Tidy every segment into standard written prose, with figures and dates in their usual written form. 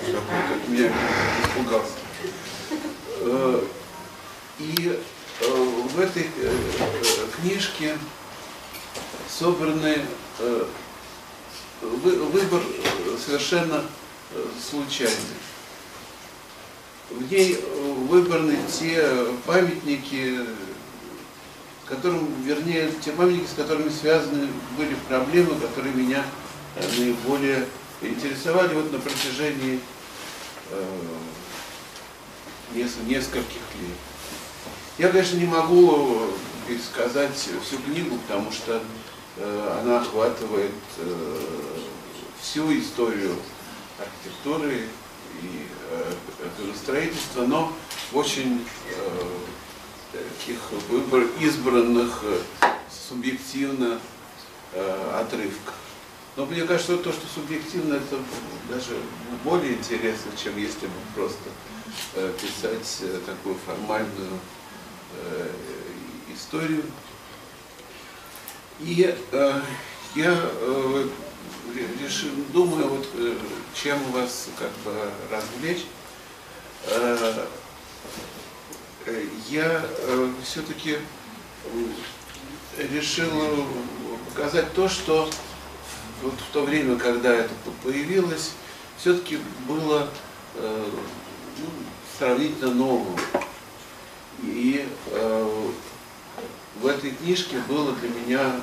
какой-то, я испугался. И в этой книжке собраны выбор совершенно случайный. В ней выбраны те памятники, которым, вернее, те памятники, с которыми связаны были проблемы, которые меня наиболее интересовали вот на протяжении нескольких лет. Я, конечно, не могу пересказать всю книгу, потому что она охватывает всю историю архитектуры и градостроительства, но в очень таких избранных субъективно отрывках. Но мне кажется, то, что субъективно, это даже более интересно, чем если бы просто писать такую формальную историю. И я решил, думаю, вот, чем вас как бы развлечь. Я все-таки решил показать то, что вот в то время, когда это появилось, все-таки было сравнительно новым. И в этой книжке было для меня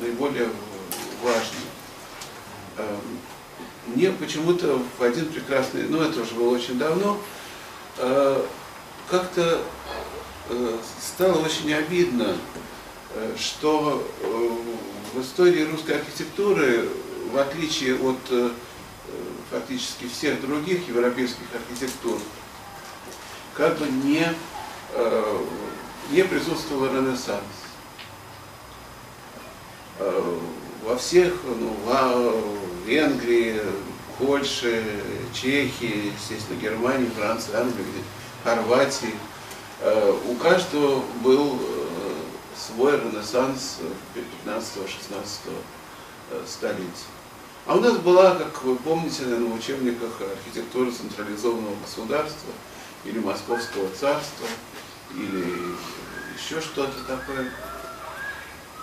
наиболее важно. Мне почему-то в один прекрасный, ну это уже было очень давно, как-то стало очень обидно, что в истории русской архитектуры, в отличие от фактически всех других европейских архитектур, как бы не присутствовал Ренессанс. Во всех, ну, в Венгрии, Польше, Чехии, естественно, Германии, Франции, Англии, Хорватии, у каждого был свой Ренессанс 15-16 столетия. А у нас была, как вы помните, наверное, в учебниках архитектуры централизованного государства, или Московского царства, или еще что-то такое.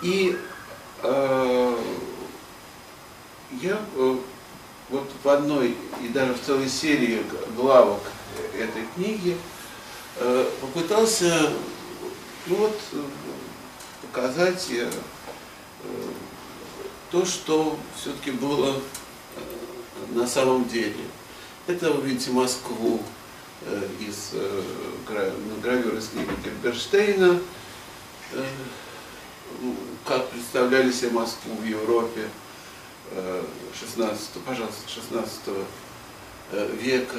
И я вот в одной и даже в целой серии главок этой книги попытался, ну, вот, показать то, что все-таки было на самом деле. Это, вы видите, Москву из гравюры из книги Герберштейна, как представляли себе Москву в Европе 16 века.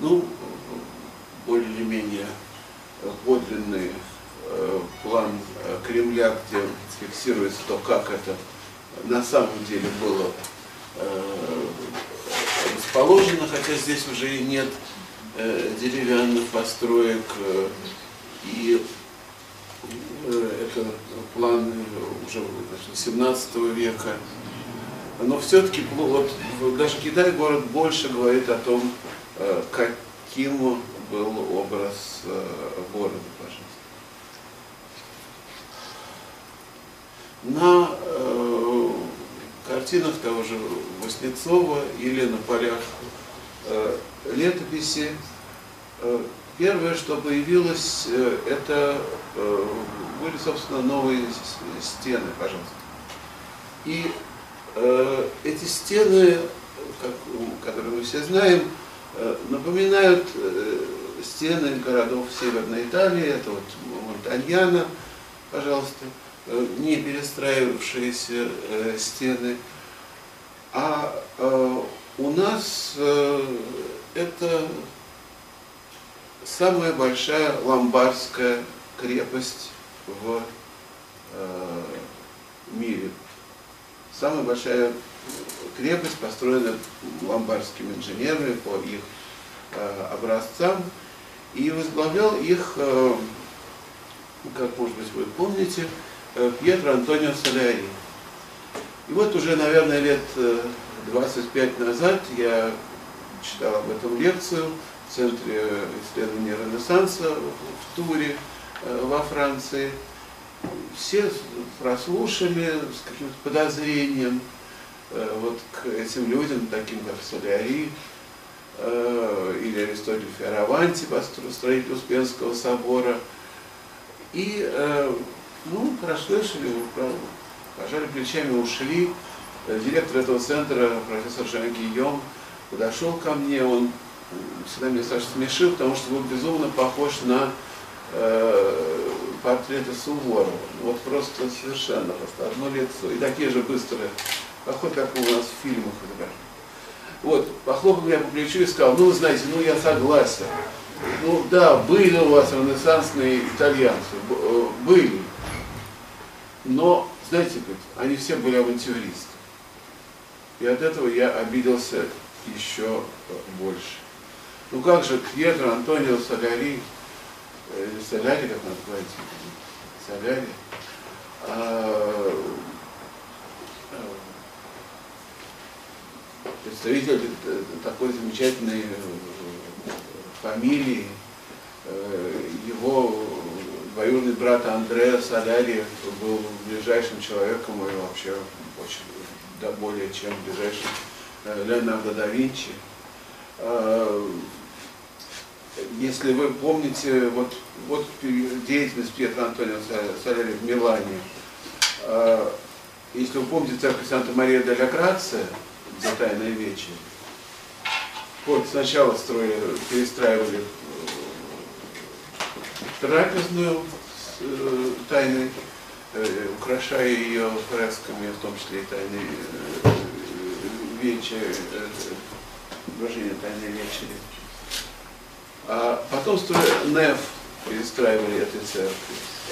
Ну, более или менее подлинный план Кремля, где фиксируется то, как это на самом деле было расположено, хотя здесь уже и нет деревянных построек, и это план уже 17 века. Но все-таки вот, даже Китай, город, больше говорит о том, каким был образ города, пожалуйста. На картинах того же Васнецова или на полях летописи первое, что появилось, это были, собственно, новые стены, пожалуйста. И эти стены, которые мы все знаем, напоминают стены городов Северной Италии, это вот Монтаньяна, пожалуйста, не перестраивавшиеся стены. А у нас это самая большая ломбардская крепость в мире. Самая большая крепость, построена ломбардскими инженерами по их образцам. И возглавлял их, как, может быть, вы помните, Пьетро Антонио Солари. И вот уже, наверное, лет 25 назад я читал об этом лекцию в Центре исследований Ренессанса в Туре во Франции. Все прослушали с каким-то подозрением вот к этим людям, таким как Соляри или Аристотель Фиораванти, строитель Успенского собора. И, ну, прослышали, пожали плечами, ушли. Директор этого центра, профессор Жан Гийом, подошел ко мне, он всегда меня страшно смешил, потому что был безумно похож на портреты Суворова. Вот просто совершенно, просто одно лицо. И такие же быстрые, поход, как у нас в фильмах. Вот, похлопал меня по плечу и сказал: ну, знаете, ну я согласен. Ну да, были у вас ренессансные итальянцы, были. Но, знаете, они все были авантюристы. И от этого я обиделся еще больше. Ну как же Пьетро Антонио Солари, Соляри, как надо говорить, Соляри, представитель такой замечательной фамилии, его двоюродный брат Андреа Солари был ближайшим человеком и вообще очень, да, более чем ближайшим Леонардо да Винчи. Если вы помните, вот деятельность Пьетро Антонио Солари в Милане, если вы помните церковь Санта-Мария-делле-Грацие, где Тайная вечеря, вот сначала строили, перестраивали трапезную тайной, украшая ее фресками, в том числе и тайной вечери, изображение Тайной вечери. А потом строили неф, перестраивали этой церкви.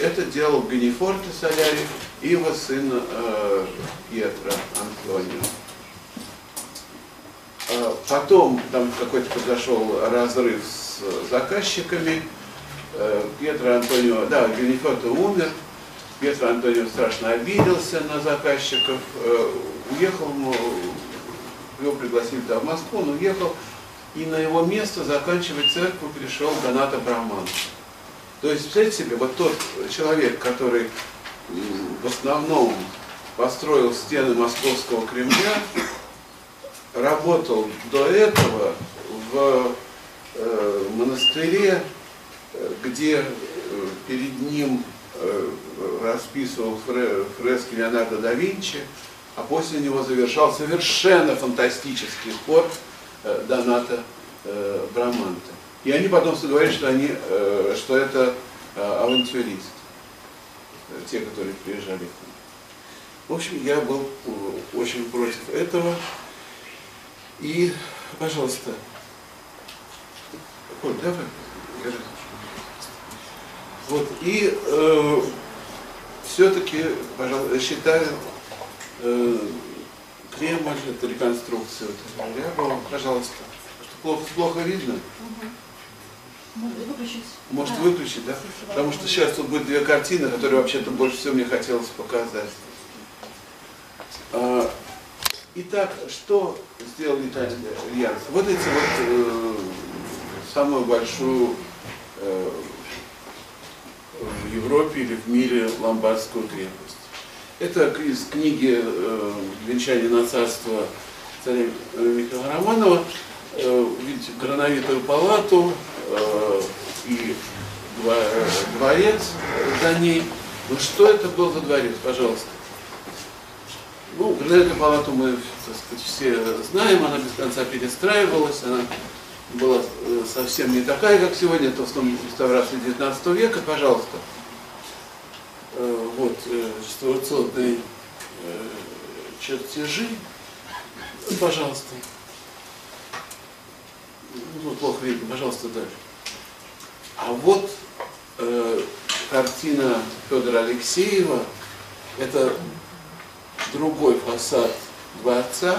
Это делал Генифорте Солари и его сын Пьетро Антонио. Потом там какой-то произошел разрыв с заказчиками. Пьетро Антонио, да, Генифорте умер, Пьетро Антонио страшно обиделся на заказчиков, уехал, его пригласили в Москву, он уехал, и на его место заканчивать церковь пришел Донато Браманте. То есть, представьте себе, вот тот человек, который в основном построил стены Московского Кремля, работал до этого в монастыре, где перед ним расписывал фрески Леонардо да Винчи, а после него завершал совершенно фантастический хор Донато Браманте. И они потом говорят, что это авантюристы, те, которые приезжали к нам. В общем, я был очень против этого. И, пожалуйста, Коль, давай, скажи. Вот, и все-таки, пожалуй, считаю, Кремль, это реконструкция. Вот, пожалуйста, плохо видно? Может выключить? Может выключить, да? Потому что сейчас тут будет две картины, которые вообще-то больше всего мне хотелось показать. Итак, что сделали итальянцы? Вот эти самую большую в Европе или в мире ломбардскую крепость. Это из книги «Венчание на царство» царя Михаила Романова. Видите, грановитую палату и дворец за ней. Ну что это был за дворец, пожалуйста? Ну, гранатную палату мы, так сказать, все знаем, она без конца перестраивалась, она была совсем не такая, как сегодня, это в основном реставрации 19 века, пожалуйста. Вот четвертьсотные чертежи, пожалуйста. Ну, плохо видно, пожалуйста, дальше. А вот картина Федора Алексеева, это другой фасад дворца,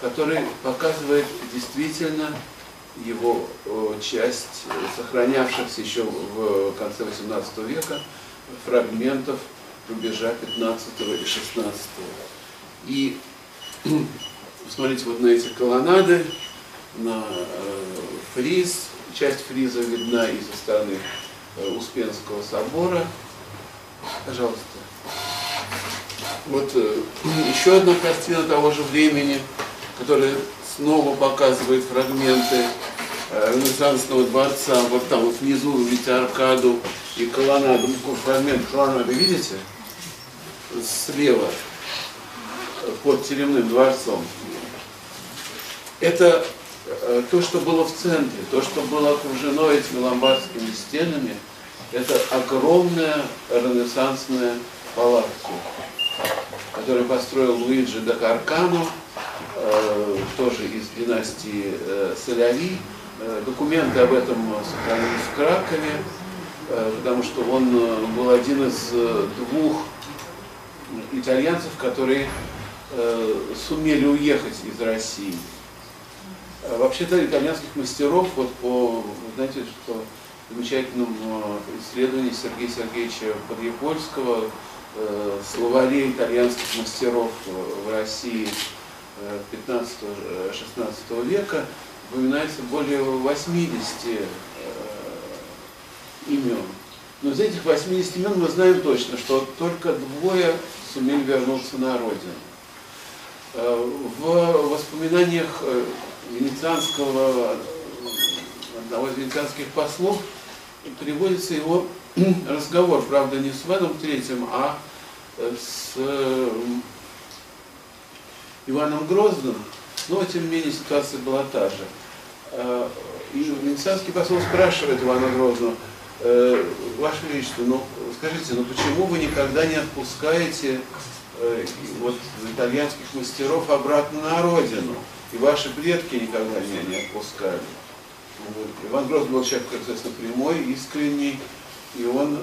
который показывает действительно его часть сохранявшихся еще в конце 18 века фрагментов рубежа 15 и 16. И Посмотрите вот на эти колоннады, на фриз. Часть фриза видна и со стороны Успенского собора. Пожалуйста. Вот еще одна картина того же времени, которая снова показывает фрагменты Ренессансного дворца. Вот там вот внизу вы видите аркаду и колоннаду. Фрагмент колоннады видите? Слева, под Теремным дворцом. Это то, что было в центре, то, что было окружено этими ломбардскими стенами, это огромная ренессансная палатка, которую построил Луиджи да Каркано, тоже из династии Солари. Документы об этом сохранились в Кракове, потому что он был один из двух итальянцев, которые сумели уехать из России. Вообще-то итальянских мастеров, вот по, знаете, что замечательному исследованию Сергея Сергеевича Подъяпольского, словаре итальянских мастеров в России 15-16 века, упоминается более 80 имен. Но из этих 80 имен мы знаем точно, что только двое сумели вернуться на родину. В воспоминаниях одного из венецианских послов приводится его разговор, правда, не с Иваном III, а с Иваном Грозным, но тем не менее ситуация была та же. И венецианский посол спрашивает Ивана Грозного: Ваше Величество, ну скажите, ну почему вы никогда не отпускаете вот итальянских мастеров обратно на родину? И ваши предки никогда меня не отпускали. Иван Грозный был человек, как известно, прямой, искренний, и он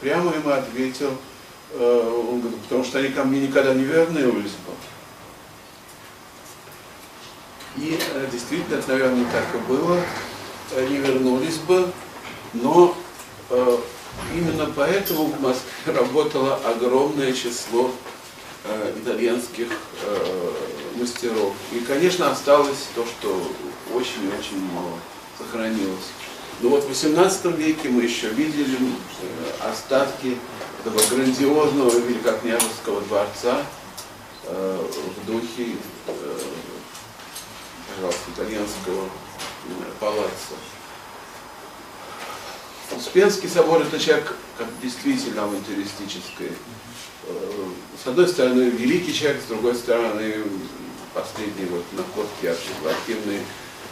прямо ему ответил, он говорит: потому что они ко мне никогда не вернулись бы. И действительно, это, наверное, так и было, не вернулись бы, но именно поэтому в Москве работало огромное число итальянских мастеров. И, конечно, осталось то, что очень-очень мало сохранилось. Но вот в 18 веке мы еще видели остатки этого грандиозного великокняжеского дворца в духе, пожалуйста, итальянского палаца. Успенский собор — это человек как действительно авантюристический. С одной стороны, великий человек, с другой стороны, последние вот находки архивные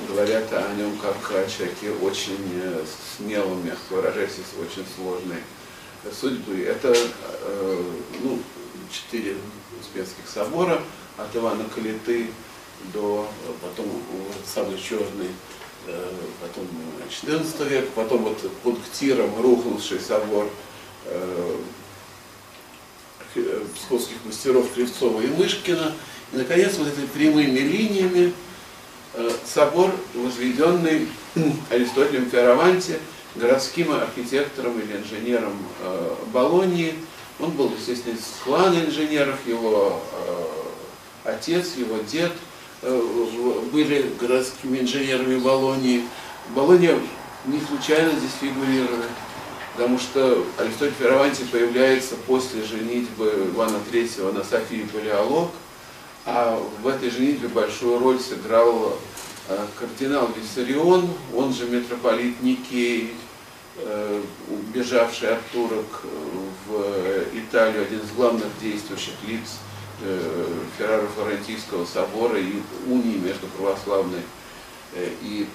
говорят о нем как о человеке очень смелом, мягко выражаясь, очень сложной судьбы. Это ну, 4 Успенских собора, от Ивана Калиты до потом самый черный, потом 14 века, потом вот под Ктиром рухнувший собор псковских мастеров Кривцова и Мышкина. И, наконец, вот этими прямыми линиями собор, возведенный Аристотелем Фиораванти, городским архитектором или инженером Болонии. Он был, естественно, из клана инженеров, его отец, его дед были городскими инженерами Болонии. Болония не случайно здесь фигурировала, потому что Аристотель Фиораванти появляется после женитьбы Ивана III на Софии Палеолог, а в этой женитьбе большую роль сыграл кардинал Виссарион, он же митрополит Никей, убежавший от турок в Италию, один из главных действующих лиц Ферраро-Флорентийского собора и унии между православной и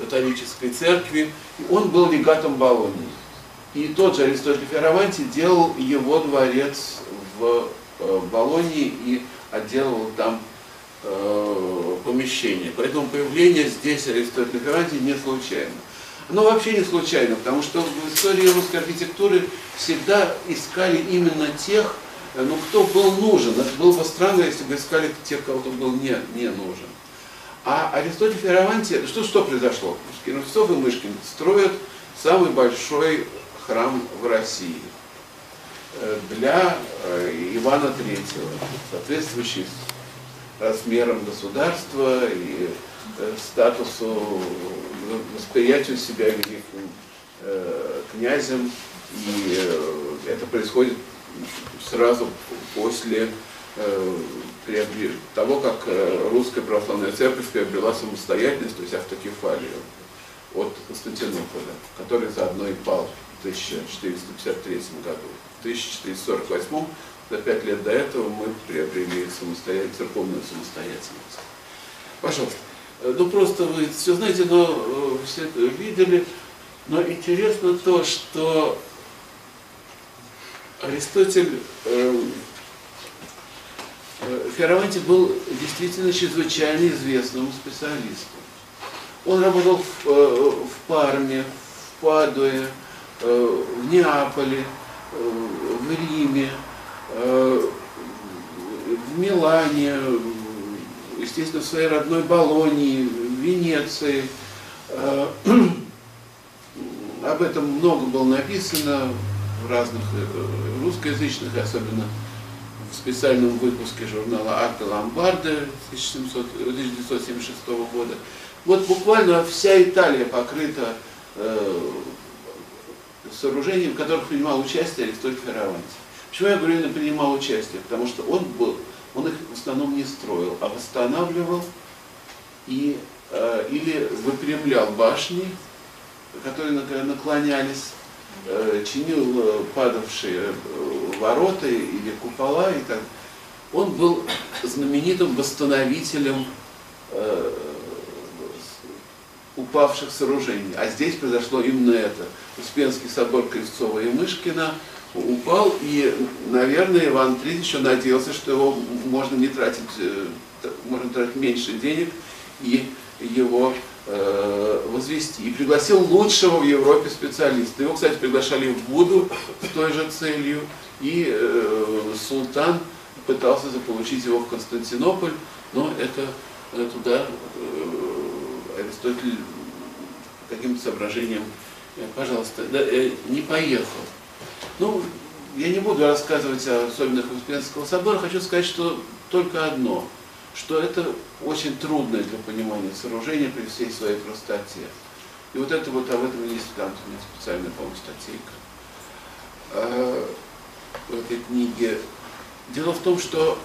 католической церкви. Он был легатом Болонии. И тот же Аристотель Фиораванти делал его дворец в Болонии и отделывал там помещение. Поэтому появление здесь Аристотеля Фиораванти не случайно. Оно вообще не случайно, потому что в истории русской архитектуры всегда искали именно тех, ну, кто был нужен. Это было бы странно, если бы искали тех, кого-то был не нужен. А Аристотель Фиораванти, что произошло? Кривцов и Мышкин строят самый большой храм в России для Ивана III, соответствующий размерам государства и статусу, восприятию себя великим князем. И это происходит сразу после того, как русская православная церковь приобрела самостоятельность, то есть автокефалию от Константинополя, который заодно и пал в 1453 году. В 1448, за 5 лет до этого, мы приобрели церковную самостоятельность. Пожалуйста. Ну просто вы все знаете, но все это видели, но интересно то, что Аристотель Фиораванти был действительно чрезвычайно известным специалистом. Он работал в Парме, в Падуе, в Неаполе, в Риме, в Милане, естественно, в своей родной Болонии, в Венеции. Об этом много было написано в разных русскоязычных, особенно в специальном выпуске журнала «Арте Ломбарде» 1976 года. Вот буквально вся Италия покрыта сооружением, в которых принимал участие Аристотель Фиораванти. Почему я говорю, он принимал участие? Потому что он их в основном не строил, а восстанавливал или выпрямлял башни, которые наклонялись, чинил падавшие ворота или купола. И так. Он был знаменитым восстановителем упавших сооружений. А здесь произошло именно это. Успенский собор Кривцова и Мышкина упал, и, наверное, Иван III еще надеялся, что его можно тратить меньше денег и его возвести. И пригласил лучшего в Европе специалиста. Его, кстати, приглашали в Буду с той же целью, и султан пытался заполучить его в Константинополь, но это туда Аристотель каким-то соображением, пожалуйста, не поехал. Ну, я не буду рассказывать о особенных Успенского собора, хочу сказать, что только одно, что это очень трудное для понимания сооружение при всей своей простоте. И вот это вот, об этом есть там у меня специальная, по-моему, статейка в этой книге. Дело в том, что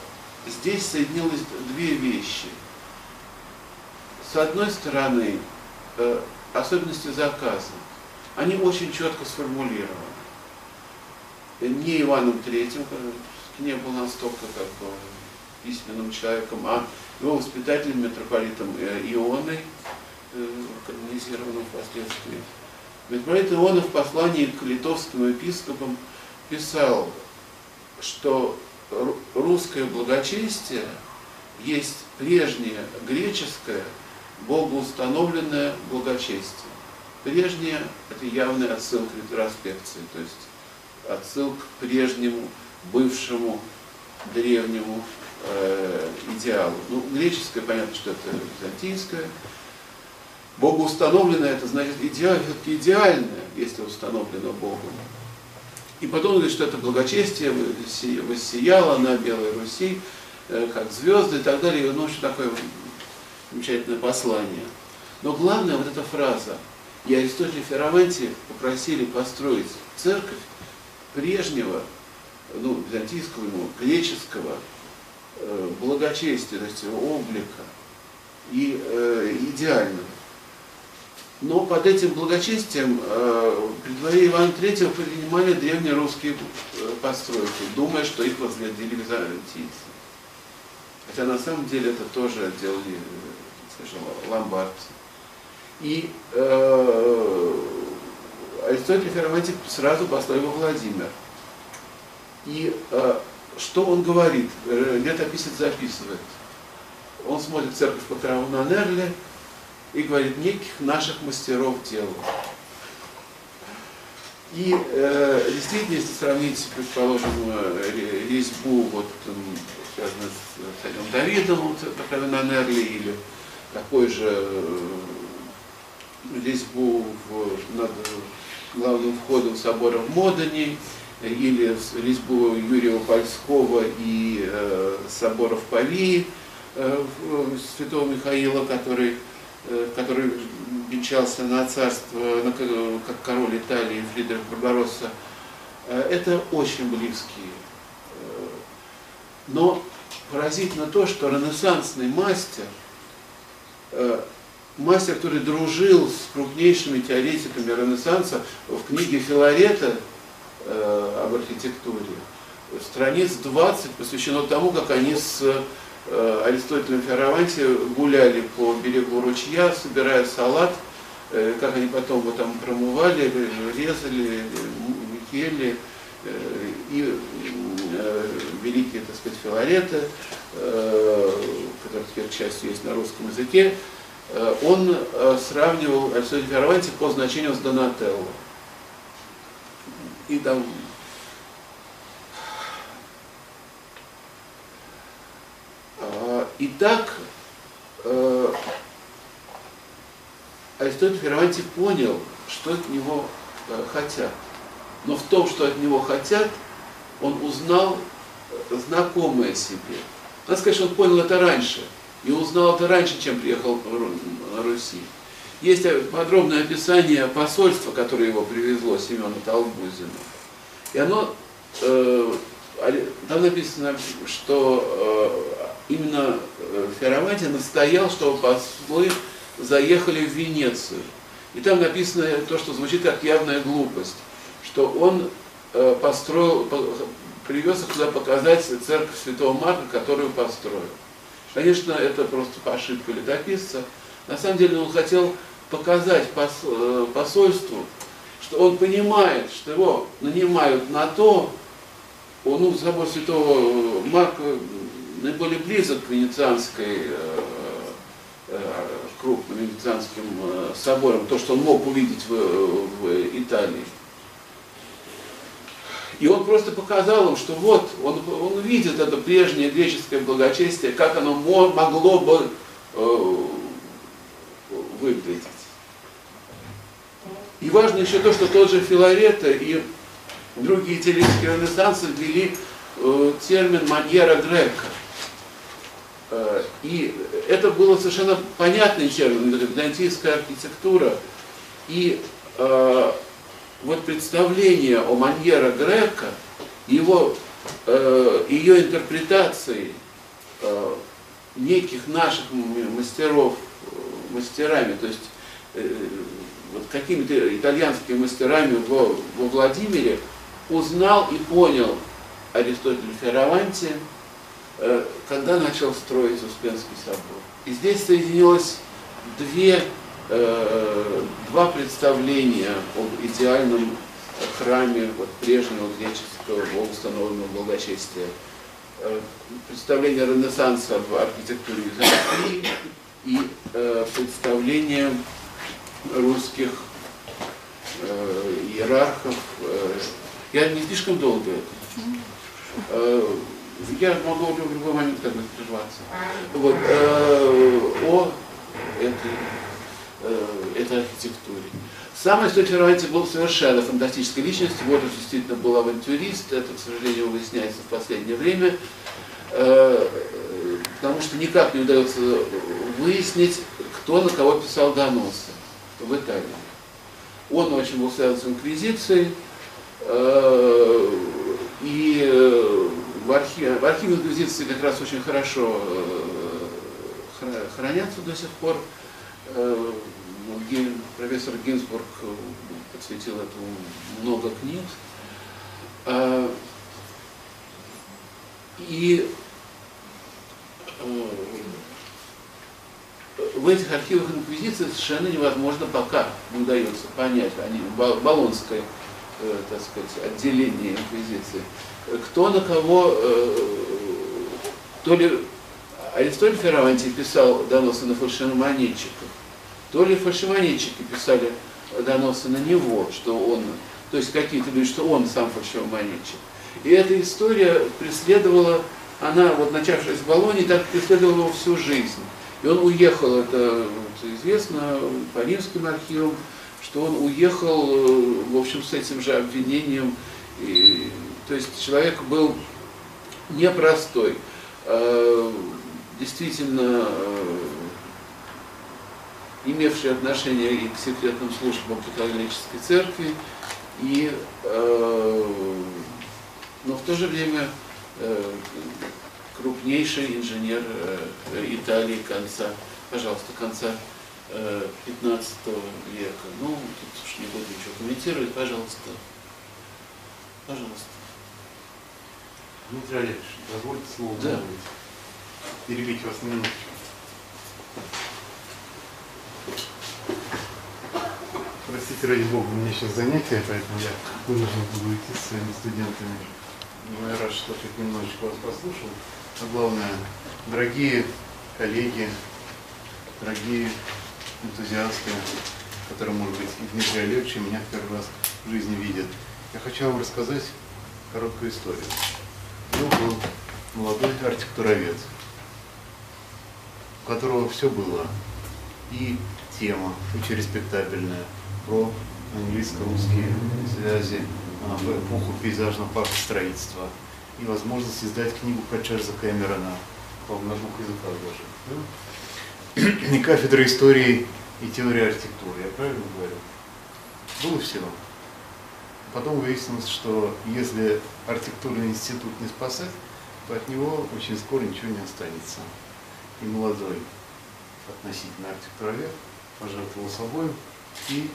здесь соединилось две вещи. С одной стороны, особенности заказа, они очень четко сформулированы. Не Иваном III, не был настолько как бы письменным человеком, а его воспитателем, митрополитом Ионой, канонизированным впоследствии. Митрополит Иона в послании к литовским епископам писал, что русское благочестие есть прежнее греческое, богоустановленное благочестие. Прежнее – это явная отсылка к ретроспекции, то есть отсыл к прежнему, бывшему, древнему идеалу. Ну, греческое, понятно, что это византийское. Богоустановленное – это значит идеальное, если установлено Богом. И потом говорит, что это благочестие воссияло на Белой Руси, как звезды и так далее. Ну, что такое замечательное послание. Но главное вот эта фраза. И Аристотель Фиораванти попросили построить церковь прежнего, ну, византийского, греческого благочестия, то есть его облика, и идеального. Но под этим благочестием при дворе Ивана III принимали древнерусские постройки, думая, что их возглавили византийцы. Хотя на самом деле это тоже делали, скажем, ломбардцы. И Аристотель Фиораванти сразу послал его Владимир. И что он говорит? Летописец записывает. Он смотрит церковь по траву на Нерле и говорит: неких наших мастеров делал. И действительно, если сравнить, предположим, резьбу вот, связанную с царем Давидом по траве на Нерле, или такой же резьбу над главным входом собора в Модене, или резьбу Юрия Польского и собора в Павии, святого Михаила, который венчался на царство, как король Италии Фридрих Барбаросса, это очень близкие. Но поразительно то, что ренессансный мастер, мастер, который дружил с крупнейшими теоретиками Ренессанса, в книге Филарета об архитектуре страниц 20 посвящено тому, как они с Аристотелем Фиораванти гуляли по берегу ручья, собирая салат, как они потом его там промывали, резали, ели, и великие, так сказать, Филареты, которые теперь, к счастью, есть на русском языке, он сравнивал Аристотель Фиораванти по значению с Донателло. И там... Итак, Аристотель Фиораванти понял, что от него хотят. Но в том, что от него хотят, он узнал знакомое себе. Надо сказать, что он понял это раньше. И узнал это раньше, чем приехал на Руси. Есть подробное описание посольства, которое его привезло, Семена Толбузина. И оно, там написано, что именно Фиораванти настоял, чтобы послы заехали в Венецию. И там написано то, что звучит как явная глупость, что он построил, привез их туда показать церковь Святого Марка, которую построил. Конечно, это просто ошибка летописца. На самом деле он хотел показать посольству, что он понимает, что его нанимают на то, ну, собор Святого Марка наиболее близок к венецианской, крупным венецианским соборам, то, что он мог увидеть в Италии. И он просто показал им, что вот, он видит это прежнее греческое благочестие, как оно могло бы выглядеть. И важно еще то, что тот же Филарета и другие итальянские ренессансы ввели термин «маньера грека». И это было совершенно понятный термин, византийская архитектура. И вот представление о маньера грека, ее интерпретации неких наших мастеров, мастерами, то есть вот какими-то итальянскими мастерами во Владимире, узнал и понял Аристотель Фиораванти, когда начал строить Успенский собор. И здесь соединилось два представления об идеальном храме вот прежнего греческого установленного благочестия. Представление Ренессанса в архитектуре Византии и представление русских иерархов. Я не слишком долго это. Я могу в любой момент как бы прерваться. Вот, о этой архитектуре. Сам Аристотель Фиораванти был совершенно фантастической личностью, вот он действительно был авантюрист, это, к сожалению, выясняется в последнее время, потому что никак не удается выяснить, кто на кого писал доносы в Италии. Он очень был связан с инквизицией, и в архиве инквизиции как раз очень хорошо хранятся до сих пор. Профессор Гинзбург посвятил этому много книг. И в этих архивах инквизиции совершенно невозможно пока не удается понять, они Болонское, так сказать, отделение инквизиции, кто на кого, то ли Аристотель Фиораванти писал доносы на фальшивомонетчиков, то ли фальшивомонетчики писали доносы на него, что он, то есть какие-то люди, что он сам фальшивомонетчик. И эта история преследовала, она вот начавшись в Болонии, так преследовала его всю жизнь. И он уехал, это известно по римским архивам, что он уехал, в общем, с этим же обвинением. И, то есть человек был непростой. действительно имевшие отношение и к секретным службам католической церкви, и, но в то же время крупнейший инженер Италии конца 15 века. Ну, тут уж не буду ничего комментировать, пожалуйста. Пожалуйста. Дмитрий Олегович, позвольте слово. Да. Перебить вас на минуточку. Простите, ради бога, у меня сейчас занятие, поэтому я вынужден буду идти со своими студентами. Ну, я рад, что хоть немножечко вас послушал. А главное, дорогие коллеги, дорогие энтузиасты, которые, может быть, и Дмитрий Олегович, и меня в первый раз в жизни видят. Я хочу вам рассказать короткую историю. Я был молодой архитектуровед, у которого все было. И тема очень респектабельная про английско-русские связи в эпоху пейзажного паркостроительства и возможность издать книгу про Чарльза Кэмерона, по-моему, на двух языках даже. И кафедра истории и теории архитектуры, я правильно говорю? Было все. Потом выяснилось, что если архитектурный институт не спасать, то от него очень скоро ничего не останется. И молодой относительно архитектуровед пожертвовал собой, и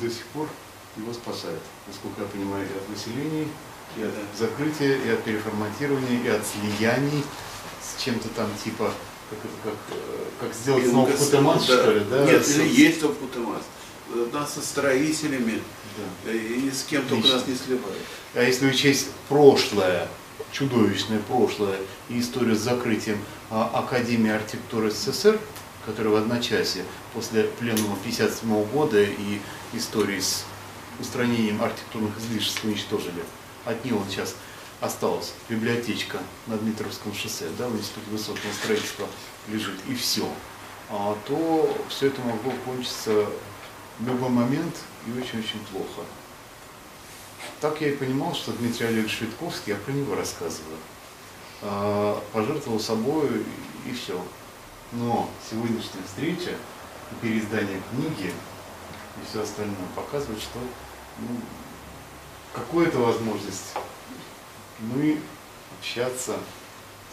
до сих пор его спасают. Насколько я понимаю, и от выселений, и от закрытия, и от переформатирования, и от слияний с чем-то там типа... Как сделать снова Футемас, да, что ли? Да? Нет, или есть в Футемас. Нас со строителями, да, и с кем только нас не сливают. А если учесть прошлое, чудовищное прошлое и историю с закрытием Академии архитектуры СССР, которая в одночасье после пленума 1957 года и истории с устранением архитектурных излишеств уничтожили, от него сейчас осталась библиотечка на Дмитровском шоссе, да, в Институте высотного строительства лежит, и все, то все это могло кончиться в любой момент и очень-очень плохо. Так я и понимал, что Дмитрий Олег Швидковский, я про него рассказываю, пожертвовал собой и все. Но сегодняшняя встреча, переиздание книги и все остальное показывает, что, ну, какую-то возможность мы общаться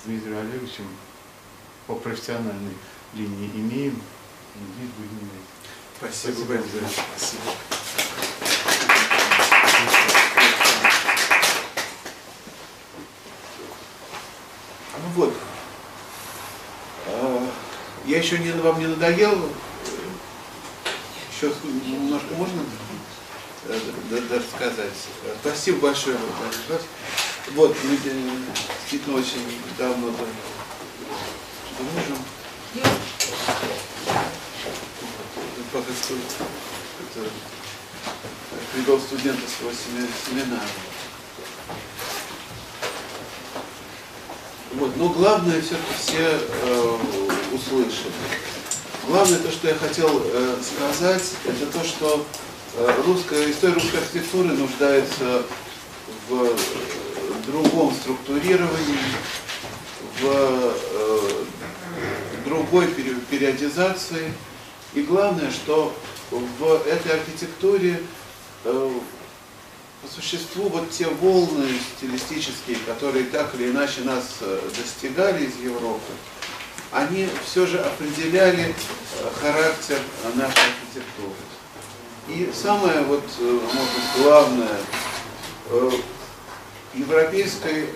с Дмитрием Олеговичем по профессиональной линии имеем, надеюсь, будем иметь. Спасибо вам за это. Спасибо. Ну вот, я еще не, вам не надоел, еще немножко можно даже сказать. Спасибо большое. Вот, мы действительно очень давно замужем. Пока что привел студента своего семинара. Вот, но главное все-таки все услышали. Главное то, что я хотел сказать, это то, что история русской архитектуры нуждается в другом структурировании, в другой периодизации. И главное, что в этой архитектуре по существу вот те волны стилистические, которые так или иначе нас достигали из Европы, они все же определяли характер нашей архитектуры. И самое, вот, может быть, главное, европейской,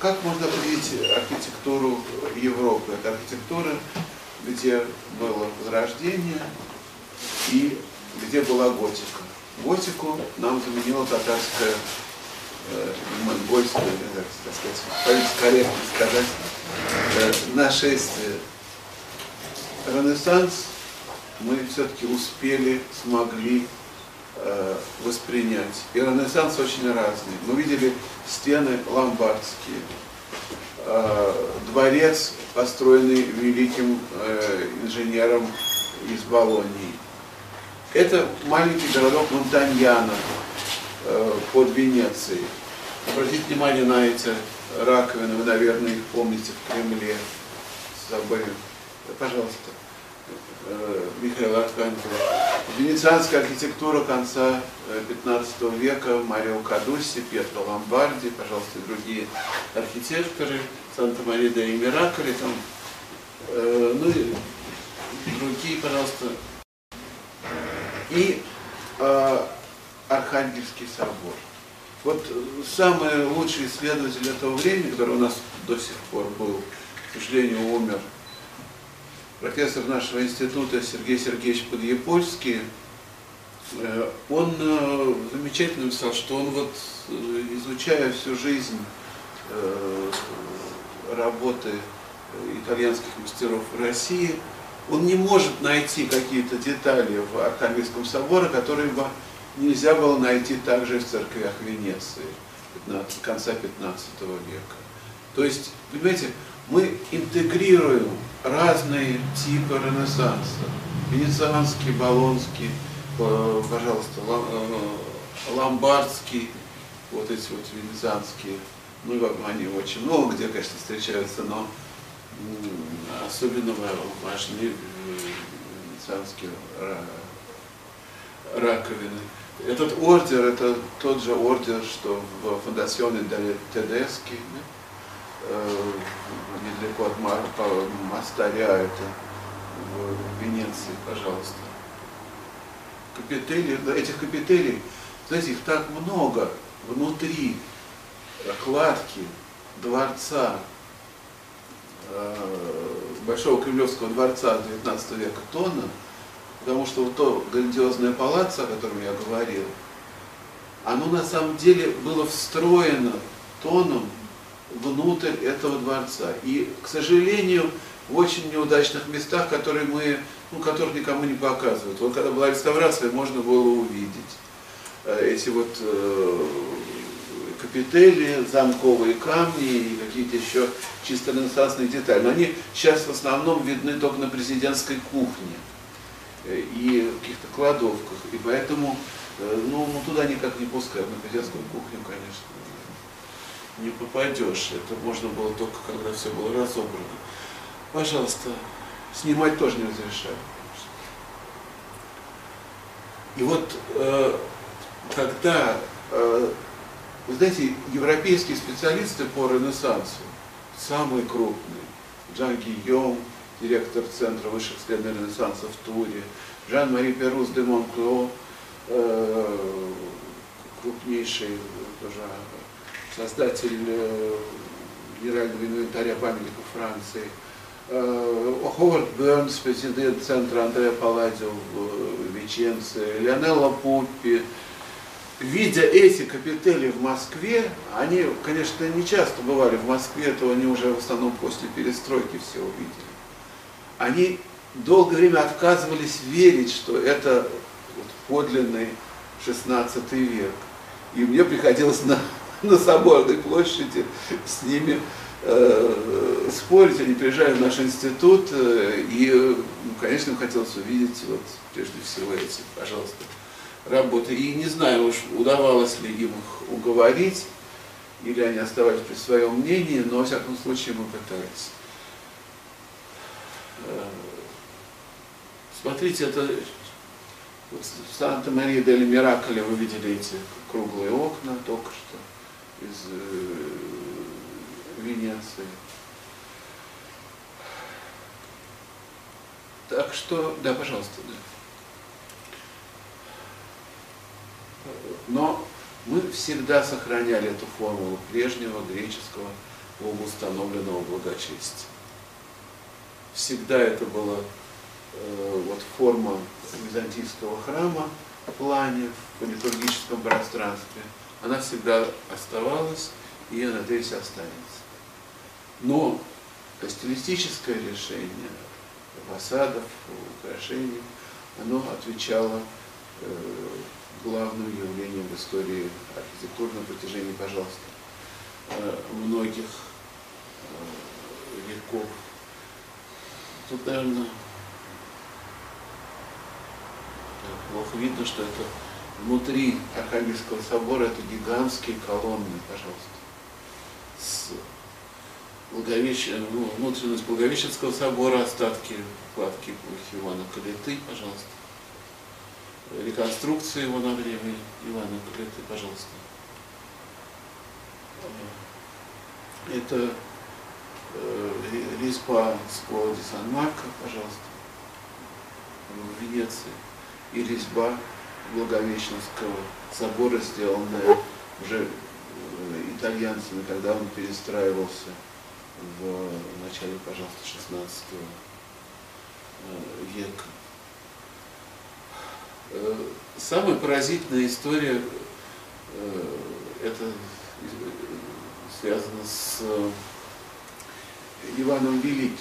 как можно определить архитектуру Европы? Это архитектура, где было Возрождение и где была готика. Готику нам заменила татарская, монгольская, корректно сказать, нашествие. Ренессанс мы все-таки успели, смогли воспринять. И Ренессанс очень разный. Мы видели стены ломбардские, дворец, построенный великим инженером из Болонии. Это маленький городок Монтаньяна под Венецией. Обратите внимание на эти раковины, вы, наверное, их помните в Кремле. Забыли. Пожалуйста, Михаила Архангела. Венецианская архитектура конца 15 века, Марио Кадуси, Пьетро Ломбарди, пожалуйста, и другие архитекторы, Санта-Мария-делле-Грацие, там, ну и другие, пожалуйста. И Архангельский собор. Вот самый лучший исследователь этого времени, который у нас до сих пор был, к сожалению, умер, профессор нашего института Сергей Сергеевич Подъяпольский, он замечательно писал, что он, вот, изучая всю жизнь работы итальянских мастеров в России, он не может найти какие-то детали в Архангельском соборе, которые бы нельзя было найти также в церквях Венеции конца 15 века. То есть, понимаете, мы интегрируем разные типы Ренессанса. Венецианский, болонский, пожалуйста, ломбардский, вот эти вот венецианские, ну они очень много где, конечно, встречаются, но особенно важны венецианские раковины. Этот ордер, это тот же ордер, что в Фондасионе Тедески, недалеко от Мостаря, это в Венеции, пожалуйста. Капители, этих капителей, знаете, их так много внутри кладки дворца, Большого Кремлевского дворца 19 века Тона, потому что вот то грандиозное палаццо, о котором я говорил, оно на самом деле было встроено Тоном внутрь этого дворца. И, к сожалению, в очень неудачных местах, которые мы, ну, которых никому не показывают. Вот когда была реставрация, можно было увидеть эти вот капители, замковые камни и какие-то еще чисто ренессансные детали. Но они сейчас в основном видны только на президентской кухне и в каких-то кладовках. И поэтому, ну, туда никак не пускают, на президентскую кухню, конечно, не попадешь. Это можно было только, когда все было разобрано. Пожалуйста, снимать тоже не разрешают. И вот когда, вы знаете, европейские специалисты по Ренессансу, самые крупные, Жан Гийом, директор Центра высших исследований Ренессанса в Туре, Жан-Мари Перус де Монкло, крупнейший тоже создатель генерального инвентаря памятников Франции, Хоуэль Бернс, президент Центра Андреа Солари в Веченце, Леонелла Пуппи. Видя эти капители в Москве, они, конечно, не часто бывали в Москве, то они уже в основном после перестройки все увидели. Они долгое время отказывались верить, что это подлинный 16 век. И мне приходилось на Соборной площади с ними спорить. Они приезжали в наш институт, и, ну, конечно, им хотелось увидеть вот, прежде всего эти, пожалуйста, работы. И не знаю уж, удавалось ли им их уговорить, или они оставались при своем мнении, но, во всяком случае, мы пытались. Смотрите, это вот в Санта-Мария-делле-Грацие вы видели эти круглые окна только что из Венеции. Так что, да, пожалуйста, да. Но мы всегда сохраняли эту формулу прежнего греческого богоустановленного благочестия. Всегда это была вот форма византийского храма в плане, в литургическом пространстве. Она всегда оставалась и, я надеюсь, останется. Но стилистическое решение фасадов, украшений, оно отвечало главным явлениям в истории архитектуры на протяжении, пожалуйста, многих веков. Тут, наверное, плохо видно, что это внутри Архангельского собора, это гигантские колонны, пожалуйста. с внутренность Благовещенского собора, остатки кладки эпохи Ивана Калиты, пожалуйста. Реконструкции его на время Ивана Калиты, пожалуйста. Это Респа Скола де Сан-Марко, пожалуйста, в Венеции. И резьба Благовещенского собора, сделанная уже итальянцами, когда он перестраивался в начале, пожалуйста, 16 века. Самая поразительная история, это связано с Иваном Великим.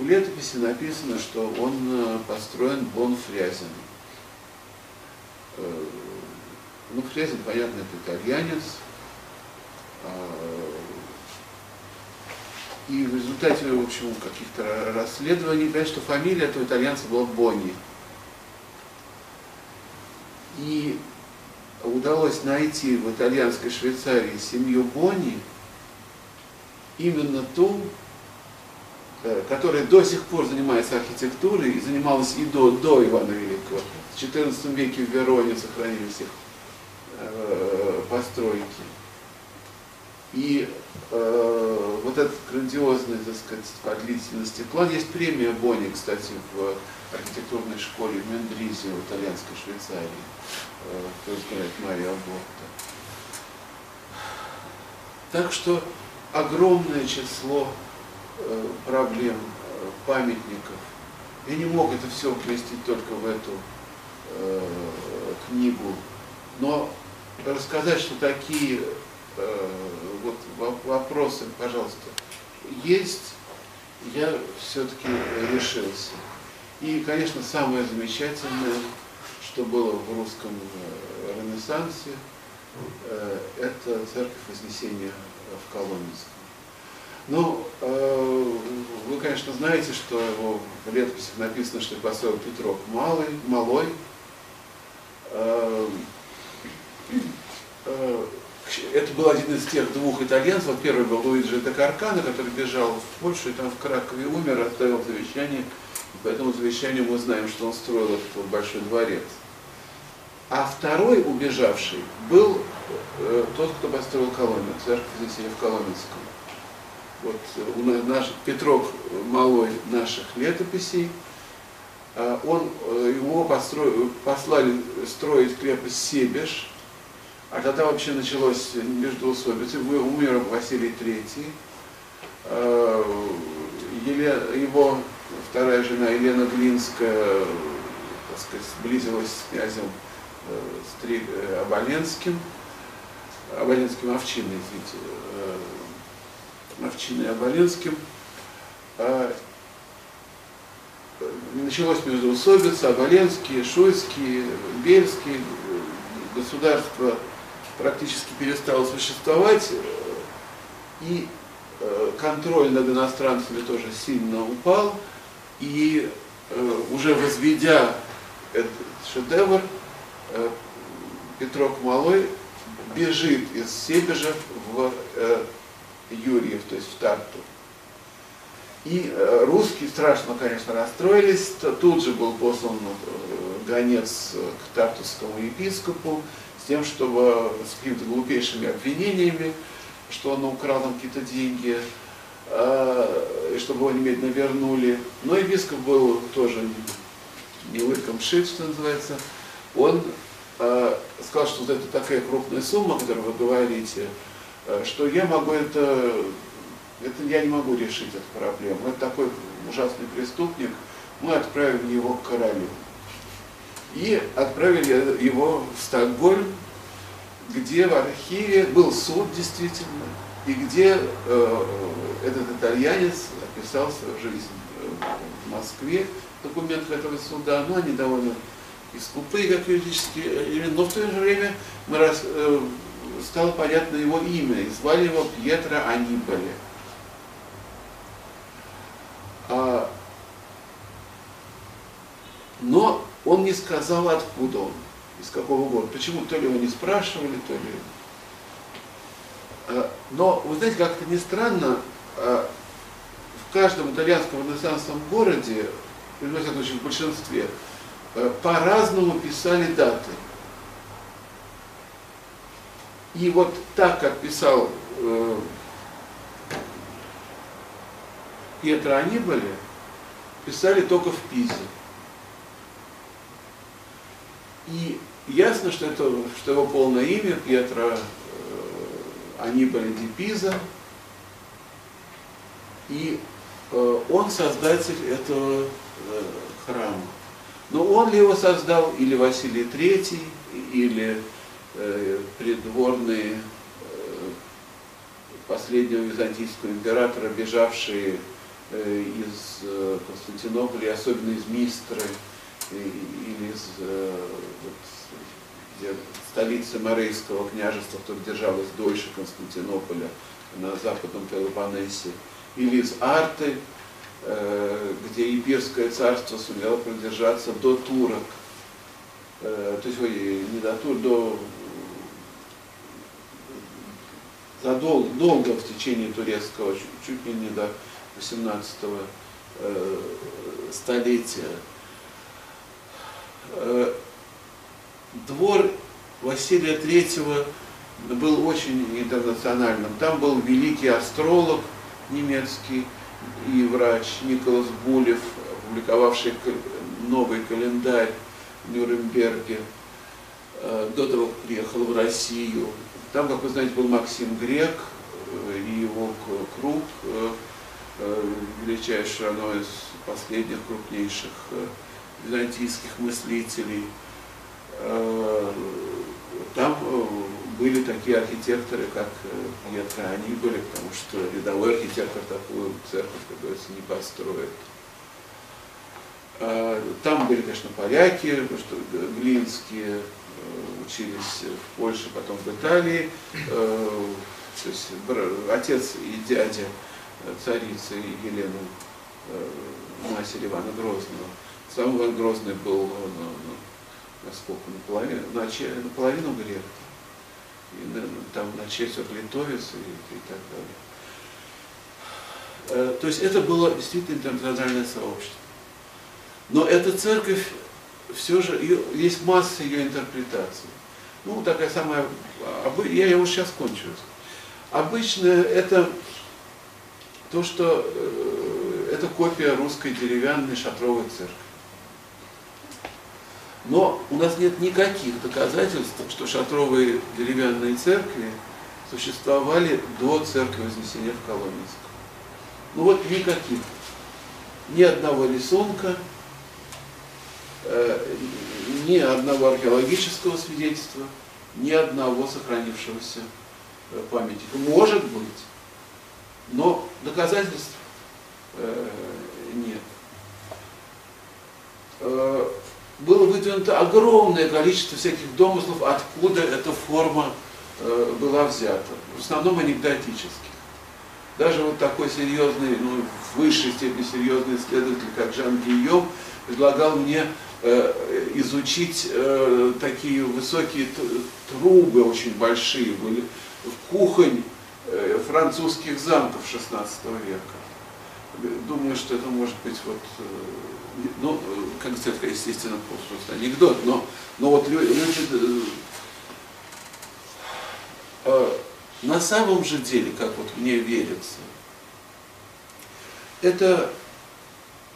В летописи написано, что он построен Бонфрязином. Ну, Фрязин, понятно, это итальянец. И в результате, в общем, каких-то расследований, да, что фамилия этого итальянца была Бонни. И удалось найти в итальянской Швейцарии семью Бонни, именно ту, которая до сих пор занимается архитектурой и занималась и до Ивана Великого. В XIV веке в Вероне сохранились их постройки. И вот этот грандиозный, так сказать, по длительности план. Есть премия Бонни, кстати, в архитектурной школе в Мендризе, в итальянской Швейцарии. Кто знает, Мария Ботта. Так что огромное число проблем, памятников. Я не мог это все вместить только в эту книгу. Но рассказать, что такие вот вопросы, пожалуйста, есть, я все-таки решился. И, конечно, самое замечательное, что было в русском Ренессансе, это церковь Вознесения в Коломенском. Ну, вы, конечно, знаете, что его в летописях написано, что построил Петрок малый. Это был один из тех двух итальянцев. Первый был Луиджи да Каркано, который бежал в Польшу и там в Кракове умер, оставил завещание. По этому завещанию мы знаем, что он строил этот большой дворец. А второй убежавший был тот, кто построил Коломенскую, церковь Вознесения в Коломенском. Вот наш Петрок малой наших летописей. Он, его послали строить крепость Себеж. А тогда вообще началось междоусобицы. Умер Василий III. Его вторая жена Елена Глинская, так сказать, сблизилась с князем Овчиной Оболенским. Началось междоусобица. Оболенские, Шуйские, Бельские. Государство практически перестало существовать, и контроль над иностранцами тоже сильно упал, и уже возведя этот шедевр, Петрок малой бежит из Себежа в Юрьев, то есть в Тарту. И русские страшно, конечно, расстроились. Тут же был послан гонец к тартусскому епископу с тем, чтобы с какими-то глупейшими обвинениями, что он украл там какие-то деньги, и чтобы его немедленно вернули. Но епископ был тоже не лыком шит, что называется. Он сказал, что вот это такая крупная сумма, о которой вы говорите, что я могу это я не могу решить эту проблему. Это такой ужасный преступник. Мы отправим его к королю. И отправили его в Стокгольм, где в архиве был суд действительно, и где этот итальянец описал свою жизнь в Москве в документах этого суда. Но они довольно и скупые, как юридические элементы. Но в то же время стало понятно его имя, и звали его Пьетро Аннибале. Но он не сказал, откуда он, из какого города. Почему? То ли его не спрашивали, то ли... Но, вы знаете, как-то не странно, в каждом итальянском ренессансном городе, в большинстве, по-разному писали даты. И вот так, как писал Пьетро Аннибале, писали только в Пизе. И ясно, что что его полное имя Пьетро Аннибале Дипиза. И он создатель этого храма. Но он ли его создал, или Василий III, или придворные последнего византийского императора, бежавшие из Константинополя, особенно из Мистры или из столицы Морейского княжества, которое держалось дольше Константинополя на западном Пелопоннесе, или из Арты, где Ипирское царство сумело продержаться до турок, то есть не до турок, долго в течение турецкого, чуть ли не до 18-го столетия. Двор Василия III был очень интернациональным. Там был великий астролог немецкий и врач Николас Булев, опубликовавший новый календарь в Нюрнберге, до того, как приехал в Россию. Там, как вы знаете, был Максим Грек и его круг, величайший, одно из последних крупнейших византийских мыслителей. Там были такие архитекторы, как Пьетро Аннибале, потому что рядовой архитектор такую церковь, как говорится, не построит. Там были, конечно, поляки, потому что глинские учились в Польше, потом в Италии. То есть отец и дядя царицы Елены, матери Ивана Грозного. Сам Иван Грозный был, насколько, наполовину грек, и там на четверть литовец и так далее. То есть это было действительно интернациональное сообщество. Но эта церковь, все же, есть масса ее интерпретаций. Ну, такая самая, я его сейчас кончу. Обычно это то, что это копия русской деревянной шатровой церкви. Но у нас нет никаких доказательств, что шатровые деревянные церкви существовали до церкви Вознесения в Коломенском. Ну вот никаких. Ни одного рисунка, ни одного археологического свидетельства, ни одного сохранившегося памятника. Может быть, но доказательств нет. Было выдвинуто огромное количество всяких домыслов, откуда эта форма была взята. В основном анекдотических. Даже вот такой серьезный, ну, в высшей степени серьезный исследователь, как Жан Гийом, предлагал мне изучить такие высокие трубы, очень большие были, в кухонь французских замков XVI века. Думаю, что это может быть вот... Ну, как это, естественно, просто анекдот, но вот люди... На самом же деле, как вот мне верится, это,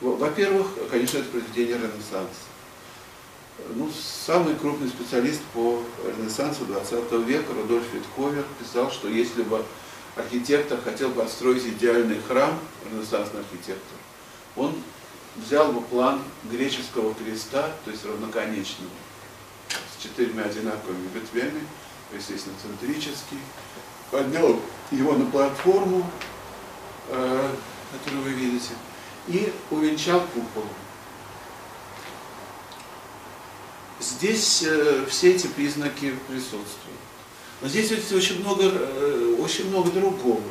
во-первых, конечно, это произведение Ренессанса. Ну, самый крупный специалист по Ренессансу XX века, Рудольф Витховер, писал, что если бы архитектор хотел построить идеальный храм, ренессансный архитектор, он взял бы план греческого креста, то есть равноконечного, с четырьмя одинаковыми ветвями, естественно, центрический, поднял его на платформу, которую вы видите, и увенчал куполом. Здесь все эти признаки присутствуют. Но здесь очень много другого.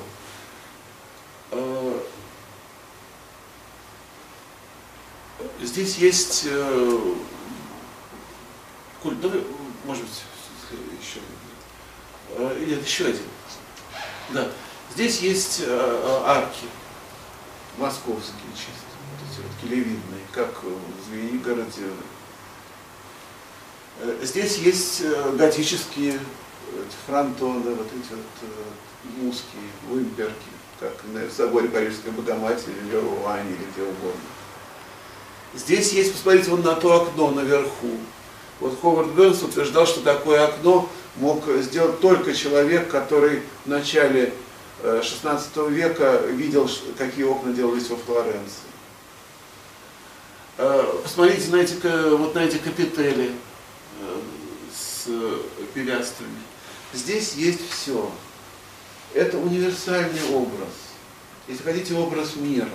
Здесь есть культ, может быть, еще один. Да. Здесь есть арки московские чисто, вот эти вот келевидные, как в Звенигороде. Здесь есть готические фронтоны, вот эти вот музские, вымперки, как в соборе Парижской Богоматери, или в Руане, или где угодно. Здесь есть, посмотрите, вон на то окно наверху. Вот Ховард Бернс утверждал, что такое окно мог сделать только человек, который в начале 16 века видел, какие окна делались во Флоренции. Посмотрите на эти капители с пилястрами. Здесь есть все. Это универсальный образ. Если хотите, образ мира.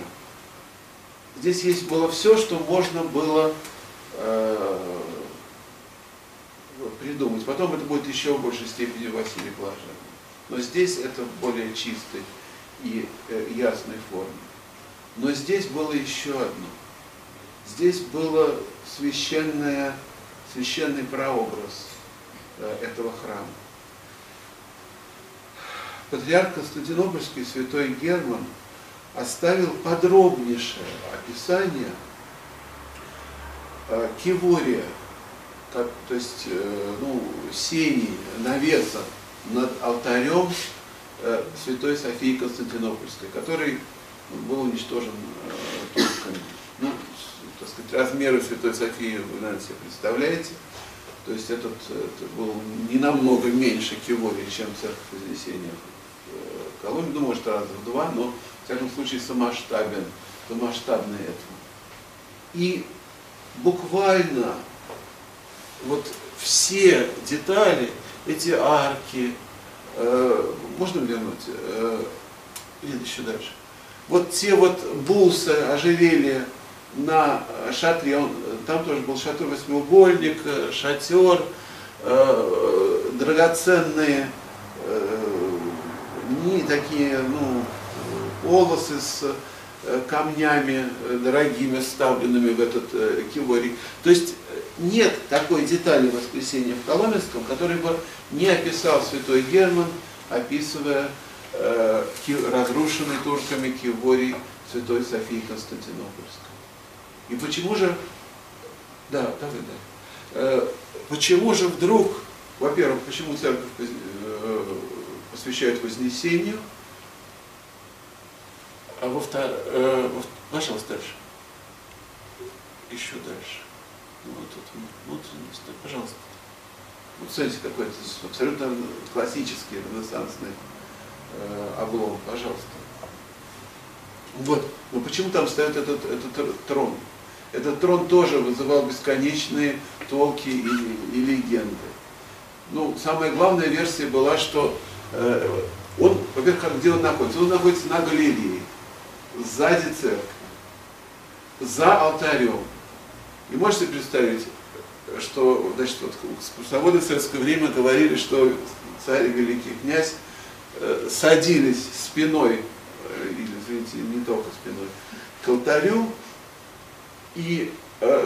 Здесь есть было все, что можно было придумать. Потом это будет еще в большей степени Василий Блаженный. Но здесь это в более чистой и ясной форме. Но здесь было еще одно. Здесь был священный прообраз этого храма. Патриарх Константинопольский святой Герман оставил подробнейшее описание кивория, то есть сени, навеса над алтарем святой Софии Константинопольской, который был уничтожен турками. Ну, так сказать, размеры святой Софии вы, наверное, себе представляете. То есть это был не намного меньше кивория, чем церковь Вознесения в Коломе. Думаю, что раза в два, но в всяком случае самоштабный этому. И буквально вот все детали, эти арки, можно вернуть, нет, еще дальше. Вот те вот бусы, ожерелья на шатре, там тоже был шатер восьмиугольник, шатер, драгоценные такие, полосы с камнями дорогими, вставленными в этот киворий. То есть нет такой детали воскресения в Коломенском, который бы не описал святой Герман, описывая разрушенный турками киворий святой Софии Константинопольской. И почему же, почему же вдруг, во-первых, почему церковь посвящает Вознесению, а во-вторых, пожалуйста, дальше, еще дальше. Вот, пожалуйста. Вот смотрите, какой-то абсолютно классический ренессансный облом, пожалуйста. Вот, но почему там стоит этот трон? Этот трон тоже вызывал бесконечные толки и легенды. Ну, самая главная версия была, что он, во-первых, где он находится? Он находится на галерее, сзади церкви, за алтарем. И можете представить, что, значит, вот экскурсоводы в советское время говорили, что царь и великий князь садились спиной, или, извините, не только спиной, к алтарю и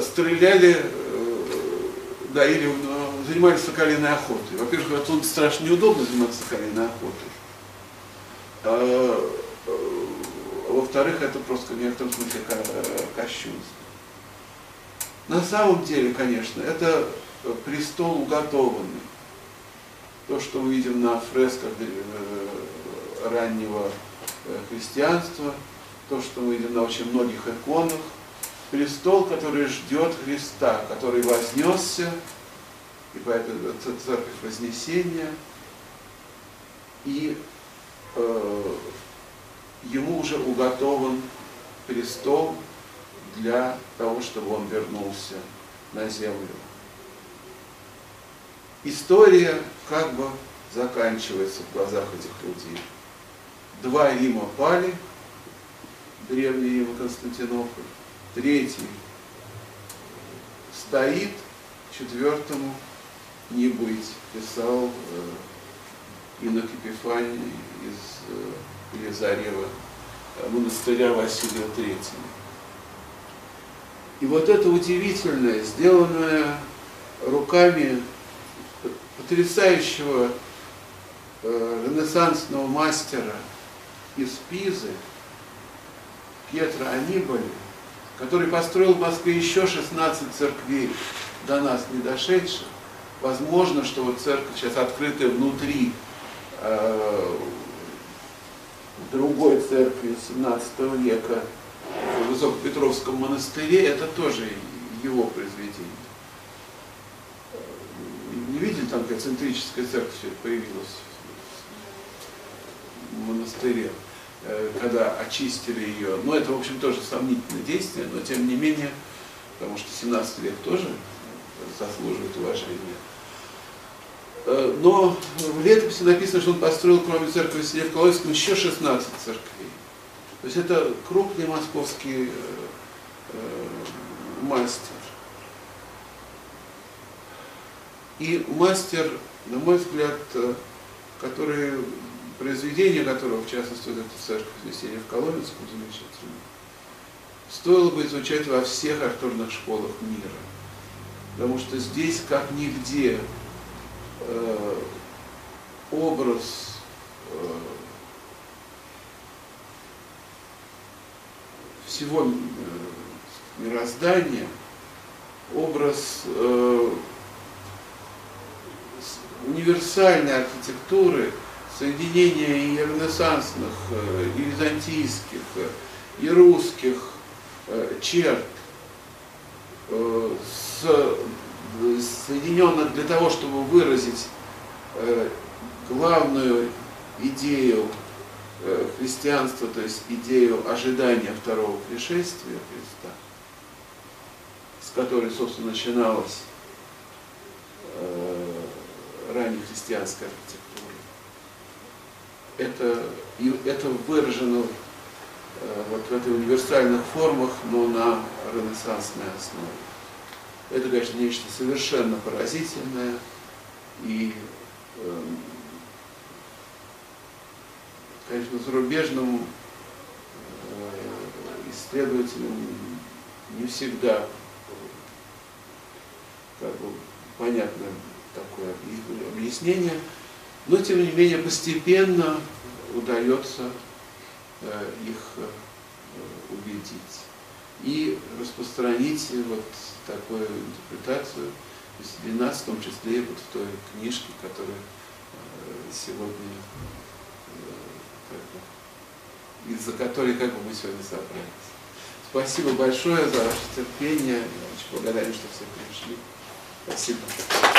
стреляли, или занимались соколиной охотой. Во-первых, тут страшно неудобно заниматься соколиной охотой. Во-вторых, это просто в некотором смысле кощунство. На самом деле, конечно, это престол уготованный. То, что мы видим на фресках раннего христианства, то, что мы видим на очень многих иконах. Престол, который ждет Христа, который вознесся, и поэтому это церковь Вознесения. И ему уже уготован престол для того, чтобы он вернулся на землю. История как бы заканчивается в глазах этих людей. Два Рима пали, древний Рим и Константинополь, третий стоит, четвертому не быть, писал инок Эпифаний из Елизарева монастыря Василия III. И вот это удивительное, сделанное руками потрясающего ренессансного мастера из Пизы Пьетро Аннибале, который построил в Москве еще 16 церквей, до нас не дошедших. Возможно, что вот церковь сейчас открытая внутри другой церкви 17 века в Высокопетровском монастыре, это тоже его произведение. Не видели, там какая центрическая церковь появилась в монастыре, когда очистили ее. Но это, в общем, тоже сомнительное действие, но тем не менее, потому что 17 век тоже заслуживает уважения. Но в летописи написано, что он построил, кроме церкви в Коломенском, еще 16 церквей. То есть это крупный московский мастер. И мастер, на мой взгляд, который, произведение которого, в частности, вот эта церковь Вознесения в Коломенском, замечательно, стоило бы изучать во всех артурных школах мира. Потому что здесь, как нигде, образ всего мироздания, образ универсальной архитектуры, соединение и ренессансных, и византийских, и русских черт, соединенных для того, чтобы выразить главную идею христианства, то есть идею ожидания второго пришествия Христа, с которой, собственно, начиналась раннехристианская архитектура. Это выражено вот в этих универсальных формах, но на ренессансной основе. Это, конечно, нечто совершенно поразительное и, конечно, зарубежным исследователям не всегда как бы понятно такое объяснение, но тем не менее постепенно удается их убедить и распространить вот такую интерпретацию среди нас, в том числе и вот в той книжке, которая сегодня, из-за которой как бы мы сегодня собрались. Спасибо большое за ваше терпение. Очень благодарен, что все пришли. Спасибо.